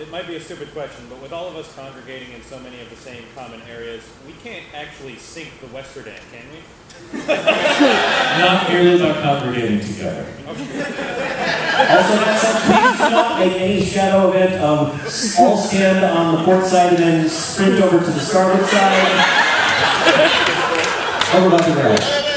it might be a stupid question, but with all of us congregating in so many of the same common areas, we can't actually sink the Westerdam, can we? Not merely by congregating together. Okay. Also, that's please not make any shadow event of all stand on the port side and then sprint over to the starboard side. Over to the right.